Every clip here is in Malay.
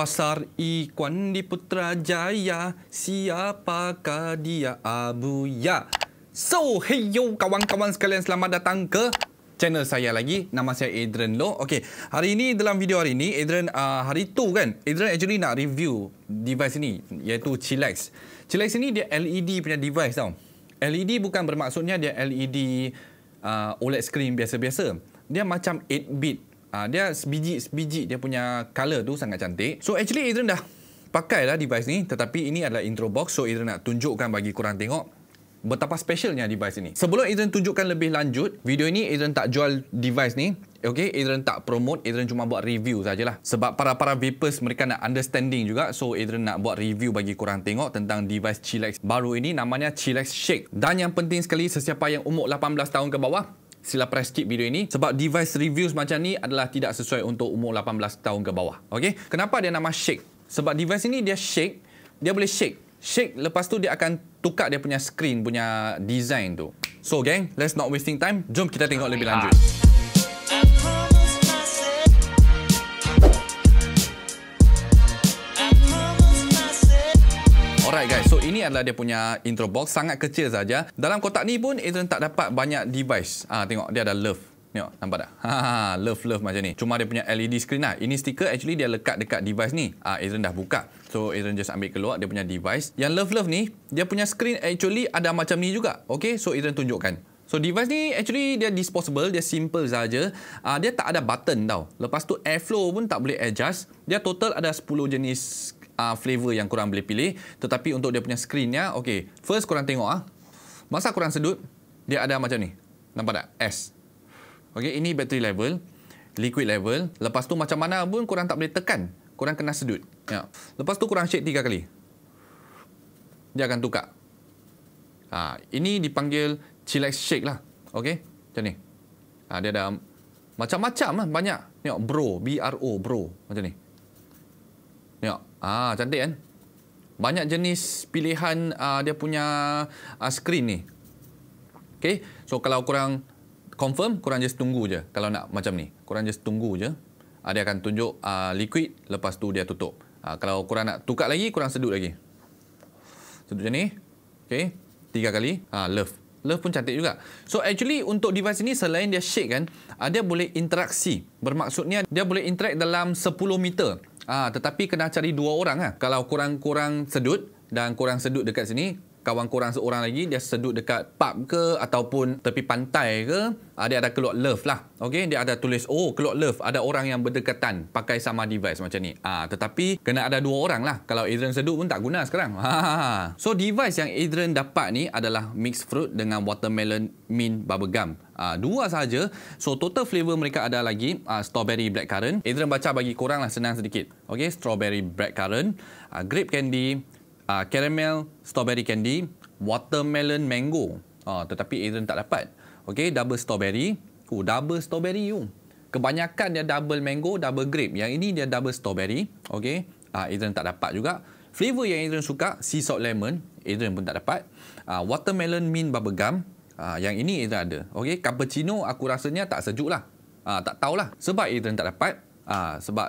Pasar Ikwan di Putrajaya, siapakah dia Abuya? So, hey yo kawan-kawan sekalian, selamat datang ke channel saya lagi. Nama saya Adrian Lo. Okey, hari ini dalam video hari ini, Adrian hari tu kan, Adrian actually nak review device ni iaitu Chillax. Chillax ni dia LED punya device tau. LED bukan bermaksudnya dia LED OLED screen biasa-biasa. Dia macam 8-bit. Dia sebiji-sebiji dia punya colour tu sangat cantik. So actually Adrian dah pakailah device ni, tetapi ini adalah intro box. So Adrian nak tunjukkan bagi korang tengok betapa specialnya device ini. Sebelum Adrian tunjukkan lebih lanjut, video ini Adrian tak jual device ni. Okay, Adrian tak promote, Adrian cuma buat review sajalah. Sebab para-para vapers mereka nak understanding juga. So Adrian nak buat review bagi korang tengok tentang device Chillax baru ini, namanya Chillax Shake. Dan yang penting sekali, sesiapa yang umur 18 tahun ke bawah, sila press skip video ini sebab device reviews macam ni adalah tidak sesuai untuk umur 18 tahun ke bawah. Okey, kenapa dia nama shake? Sebab device ini dia shake, dia boleh shake. Shake lepas tu dia akan tukar dia punya screen punya design tu. So gang, let's not wasting time. Jom kita tengok lebih lanjut. Alright guys, so ini adalah dia punya intro box, sangat kecil saja. Dalam kotak ni pun Adrian tak dapat banyak device. Tengok dia ada love. Tengok, nampak tak? Love macam ni. Cuma dia punya LED screen lah. Ini stiker actually dia lekat dekat device ni. Adrian dah buka. So Adrian just ambil keluar dia punya device. Yang love ni, dia punya screen actually ada macam ni juga. Okay, so Adrian tunjukkan. So device ni actually dia disposable, dia simple saja. Dia tak ada button tau. Lepas tu airflow pun tak boleh adjust. Dia total ada 10 jenis flavor yang korang boleh pilih. Tetapi untuk dia punya screennya, okay, first korang tengok masa korang sedut, dia ada macam ni. Nampak tak? S. Okay, ini battery level, liquid level. Lepas tu macam mana pun korang tak boleh tekan, korang kena sedut. Ya. Lepas tu korang shake 3 kali, dia akan tukar. Ini dipanggil Chillax Shake lah. Okay, macam ni. Dia ada macam-macam lah, banyak. Tengok, bro, BRO, bro. Macam ni. Tengok, cantik kan? Banyak jenis pilihan dia punya screen ni. Okay, so kalau korang confirm, korang just tunggu je. Kalau nak macam ni, korang just tunggu je. Dia akan tunjuk liquid, lepas tu dia tutup. Kalau korang nak tukar lagi, korang sedut lagi. Sedut macam ni. Okay, 3 kali. Love. Love pun cantik juga. So actually untuk device ini, selain dia shake kan, dia boleh interaksi. Bermaksudnya dia boleh interact dalam 10 meter. Tetapi kena cari 2 orang lah. Kalau korang sedut dan korang sedut dekat sini, kawan korang seorang lagi, dia sedut dekat pub ke ataupun tepi pantai ke, dia ada keluar love lah. Okay, dia ada tulis, oh keluar love. Ada orang yang berdekatan pakai sama device macam ni. Tetapi kena ada 2 orang lah. Kalau Adrian sedut pun tak guna sekarang. So device yang Adrian dapat ni adalah mixed fruit dengan watermelon, mint, bubble gum. 2 saja. So total flavor mereka ada lagi strawberry blackcurrant. Adrian baca bagi korang lah, senang sedikit. Okay, strawberry blackcurrant, grape candy, caramel, strawberry candy, watermelon, mango. Tetapi Adrian tak dapat. Okey, double strawberry. Double strawberry you. Kebanyakan dia double mango, double grape. Yang ini dia double strawberry. Okey, Adrian tak dapat juga. Flavor yang Adrian suka, sea salt lemon. Adrian pun tak dapat. Watermelon, mint, bubble gum. Yang ini Adrian ada. Okey, cappuccino aku rasanya tak sejuk lah. Tak tahulah sebab Adrian tak dapat. Sebab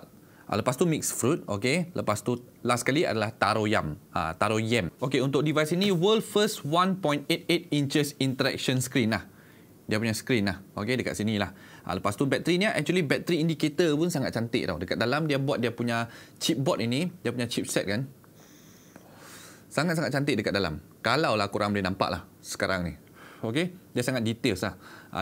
lepas tu mixed fruit, okey. Lepas tu last kali adalah taroyam. Taroyam. Okey, untuk device ini world first 1.88 inches interaction screen lah. Dia punya screen lah. Okey, dekat sini lah. Lepas tu baterinya, actually bateri indicator pun sangat cantik tau. Dekat dalam dia buat dia punya chipboard ini, dia punya chipset kan. Sangat-sangat cantik dekat dalam. Kalau lah korang boleh nampak lah sekarang ni. Okey, dia sangat details lah.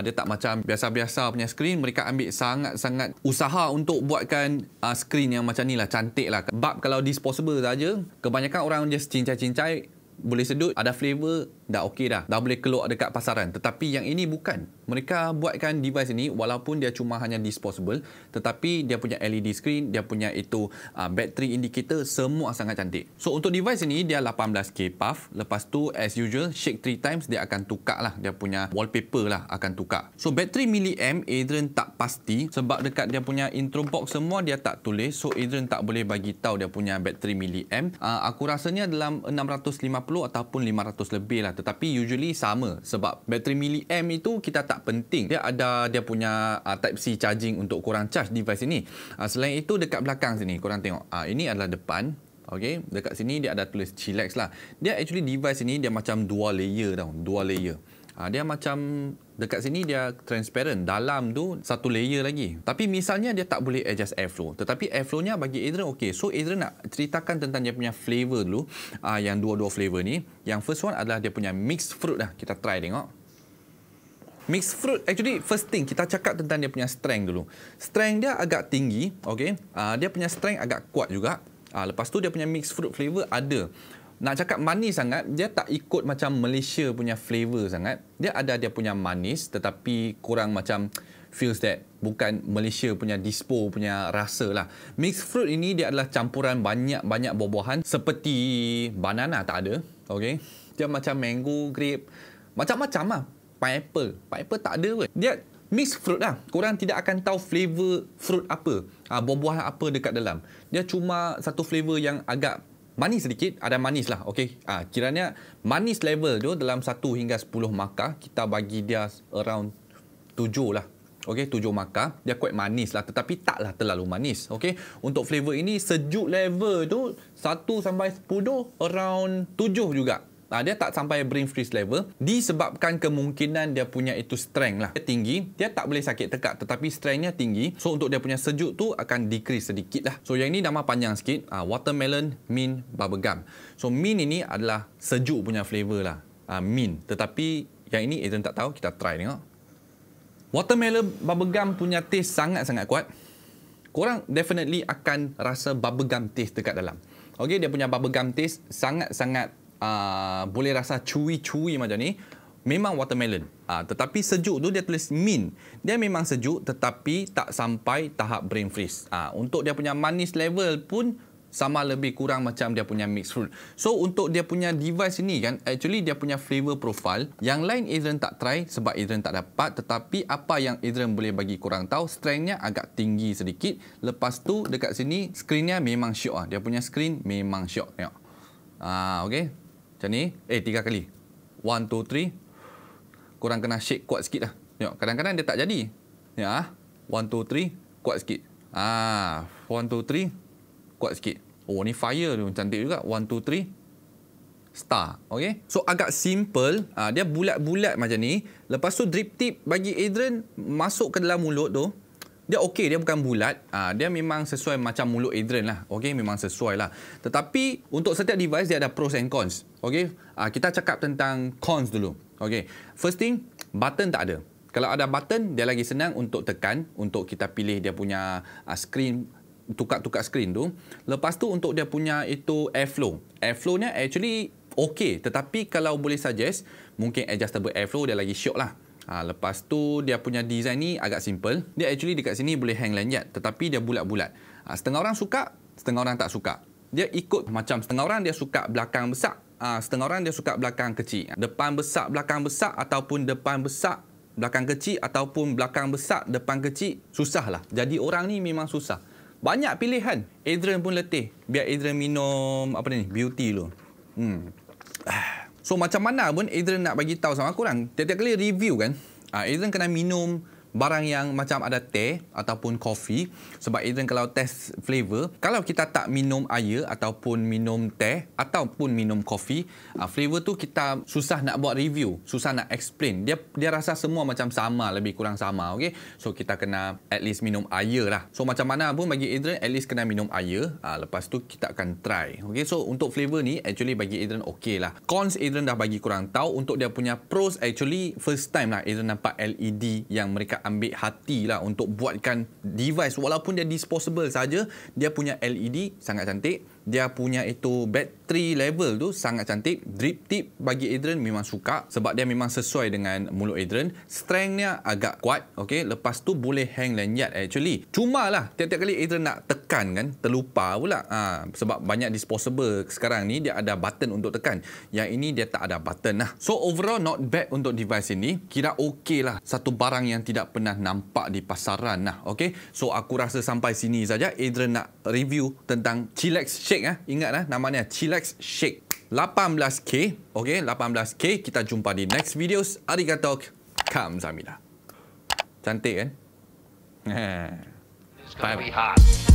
Dia tak macam biasa-biasa punya screen. Mereka ambil sangat-sangat usaha untuk buatkan screen yang macam ni lah, cantik lah. Bab kalau disposable saja, kebanyakan orang just cincai-cincai, boleh sedut, ada flavor, dah okey dah. Dah boleh keluar dekat pasaran. Tetapi yang ini bukan. Mereka buatkan device ini walaupun dia cuma hanya disposable, tetapi dia punya LED screen, dia punya itu battery indicator, semua sangat cantik. So untuk device ini dia 18k puff. Lepas tu as usual shake 3 times dia akan tukar lah. Dia punya wallpaper lah akan tukar. So bateri miliamp Adrian tak pasti sebab dekat dia punya intro box semua dia tak tulis. So Adrian tak boleh bagi tahu dia punya bateri miliamp. Aku rasanya dalam 650 ataupun 500 lebih lah. tetapi usually sama sebab bateri mili-amp itu kita tak penting. Dia ada dia punya Type-C charging untuk korang charge device ini. Selain itu dekat belakang sini korang tengok, ini adalah depan. Okey, dekat sini dia ada tulis Chillax lah. Dia actually device ini dia macam dual layer tau, dual layer. Dia macam dekat sini dia transparent, dalam tu satu layer lagi. Tapi misalnya dia tak boleh adjust airflow, tetapi airflow-nya bagi Adrian okey. So Adrian nak ceritakan tentang dia punya flavor dulu, yang dua-dua flavor ni. Yang first one adalah dia punya mixed fruit lah. Kita try tengok. Mixed fruit actually first thing kita cakap tentang dia punya strength dulu. Strength dia agak tinggi, okey. Dia punya strength agak kuat juga. Lepas tu dia punya mixed fruit flavor ada. Nak cakap manis sangat, dia tak ikut macam Malaysia punya flavor sangat. Dia ada dia punya manis tetapi kurang macam feels that bukan Malaysia punya dispo punya rasa lah. Mixed fruit ini dia adalah campuran banyak-banyak buah-buahan seperti banana tak ada. Okay. Dia macam mango, grape, macam-macam lah. Pineapple. Pineapple tak ada pun. Dia mixed fruit lah. Korang tidak akan tahu flavor fruit apa. Buah-buahan apa dekat dalam. Dia cuma satu flavor yang agak manis sedikit, ada manis lah. Okay. Kiranya manis level tu dalam 1 hingga 10 markah, kita bagi dia around 7 lah. Okay, 7 markah. Dia quite manis lah tetapi taklah terlalu manis. Okay. Untuk flavor ini, sejuk level tu 1 sampai 10, around 7 juga. Dia tak sampai brain freeze level disebabkan kemungkinan dia punya itu strength lah. Dia tinggi, dia tak boleh sakit tekak tetapi strengthnya tinggi. So untuk dia punya sejuk tu akan decrease sedikit lah. So yang ini nama panjang sikit, watermelon, mint, bubblegum. So mint ini adalah sejuk punya flavor lah, mint. Tetapi yang ini Adrian tak tahu, kita try tengok. Watermelon bubblegum punya taste sangat-sangat kuat. Korang definitely akan rasa bubblegum taste dekat dalam. Okay, dia punya bubblegum taste sangat-sangat boleh rasa chewy-chewy macam ni. Memang watermelon, tetapi sejuk tu dia tulis mint. Dia memang sejuk tetapi tak sampai tahap brain freeze. Untuk dia punya manis level pun sama lebih kurang macam dia punya mixed fruit. So untuk dia punya device ini kan, actually dia punya flavor profile. Yang lain Adrian tak try sebab Adrian tak dapat. Tetapi apa yang Adrian boleh bagi korang tahu, strengthnya agak tinggi sedikit. Lepas tu dekat sini skrinnya memang syok lah. Dia punya skrin memang syok. Tengok. Okay. Macam ni. 3 kali. 1, 2, 3. Korang kena shake kuat sikit lah. Tengok, kadang-kadang dia tak jadi. Ya. 1, 2, 3. Kuat sikit. 1, 2, 3. Kuat sikit. Oh, ni fire tu. Cantik juga. 1, 2, 3. Star. Okay. So, agak simple. Dia bulat-bulat macam ni. Lepas tu, drip tip bagi Adrian masuk ke dalam mulut tu. Dia okey, dia bukan bulat. Dia memang sesuai macam mulut Adrian lah. Okey, memang sesuai lah. Tetapi untuk setiap device, dia ada pros and cons. Okey, kita cakap tentang cons dulu. Okey, first thing, button tak ada. Kalau ada button, dia lagi senang untuk tekan. Untuk kita pilih dia punya screen, tukar-tukar screen tu. Lepas tu untuk dia punya itu airflow. Airflow-nya actually okey. Tetapi kalau boleh suggest, mungkin adjustable airflow dia lagi syok lah. Lepas tu dia punya design ni agak simple. Dia actually dekat sini boleh hang lanyard tetapi dia bulat-bulat. Setengah orang suka, setengah orang tak suka. Dia ikut macam setengah orang dia suka belakang besar, setengah orang dia suka belakang kecil. Depan besar, belakang besar ataupun depan besar, belakang kecil ataupun belakang besar, depan kecil. Susahlah. Jadi orang ni memang susah. Banyak pilihan. Adrian pun letih. Biar Adrian minum apa ni? Beauty dulu. So macam mana pun Adrian nak bagi tahu sama korang. Tiap-tiap kali review kan, Adrian kena minum barang yang macam ada teh ataupun kopi. Sebab Adrian kalau test flavor, kalau kita tak minum air ataupun minum teh ataupun minum kopi, flavor tu kita susah nak buat review, susah nak explain. Dia rasa semua macam sama, lebih kurang sama. Okay? So kita kena at least minum air lah. So macam mana pun bagi Adrian at least kena minum air. Lepas tu kita akan try. Okay? So untuk flavor ni actually bagi Adrian okey lah. Cons Adrian dah bagi korang tahu. Untuk dia punya pros actually first time lah Adrian nampak LED yang mereka ambil hati lah untuk buatkan device walaupun dia disposable saja. Dia punya LED sangat cantik. Dia punya itu bateri level tu sangat cantik. Drip tip bagi Adrian memang suka sebab dia memang sesuai dengan mulut Adrian. Strengthnya agak kuat. Okay? Lepas tu boleh hang lanyard actually. Cuma lah tiap-tiap kali Adrian nak tekan kan, terlupa pula. Sebab banyak disposable sekarang ni dia ada button untuk tekan. Yang ini dia tak ada button lah. So overall not bad untuk device ini. Kira okey lah. Satu barang yang tidak pernah nampak di pasaran lah. Okay? So aku rasa sampai sini saja Adrian nak review tentang Chillax Shake. Ingatlah namanya Chillax Shake. 18K. Okay, 18K. Kita jumpa di next videos. Arigatou kamsahamnida. Cantik kan? Bye.